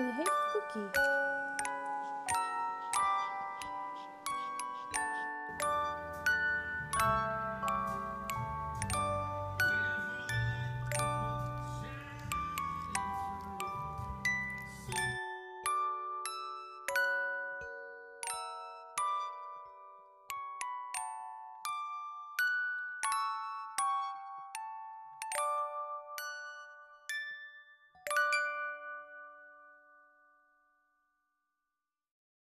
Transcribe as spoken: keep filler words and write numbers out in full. apple head cookie.